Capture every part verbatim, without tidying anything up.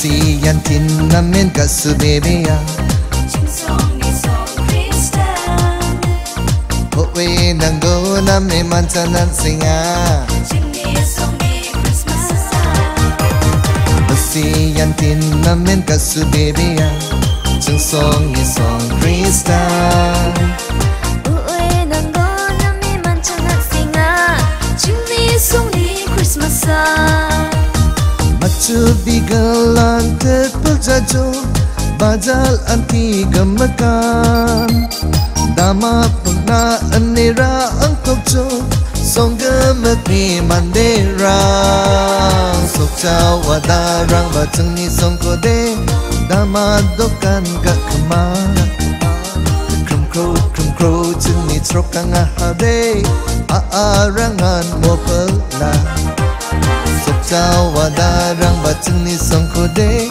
kasihan tinamin kat sebebeya. Ho'we nangguna memantanan singa. Kasihan tinamin kat sebebeya. Jeng song ni song kristal. Ho'we nangguna memantanan singa. Jeng ni song ni Christmasan. Macubi galang terpejajo, bajal anti gemakan. Dama pengna anira angkokjo, song gemetri manderang. Sok cawa darang baceng ni song kode, dama dokan gak kemana. Krum kru krum kru ceng ni trokang ahade, aarangan mo pelah. Cawa darang baceng ni song kode,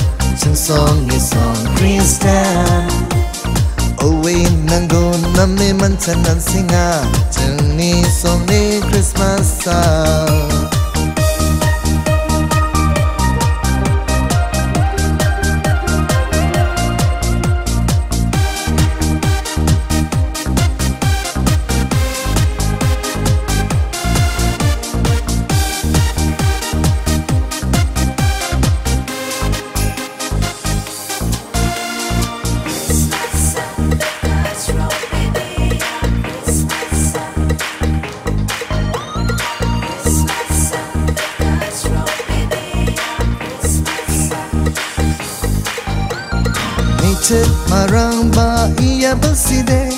sing song ni song kristal. Owe nanggo namin mantan dan singa, sing ni song ni Christmasan. Marang ba iya berside,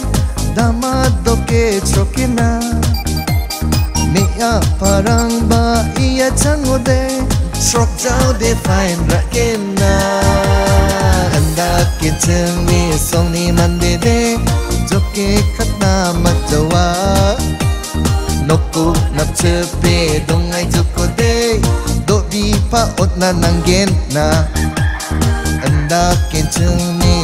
dama doke trokina. Mia parang ba iya cangode, trok jauh define rakina. Anda keceng ni song ni mandede, joke katna majawa. Noku nap cepe dongai jokode, do di paot na nanggen na. Anda kenceng ni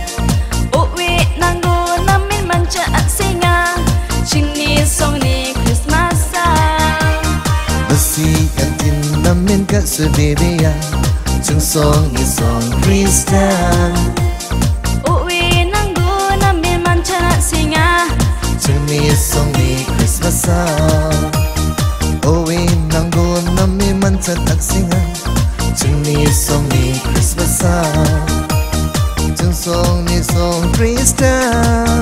Owe nanggo namin manca at singa, jeng ni song ni Christmasan. Kasihan namin kat sebebeya, jeng song ni song kristal. Uwi nanggo namin manca singa, jeng ni song ni Christmasan. Uwi nanggo namin manca tak singa, jeng ni song ni Christmasan. Jeng song ni song kristal.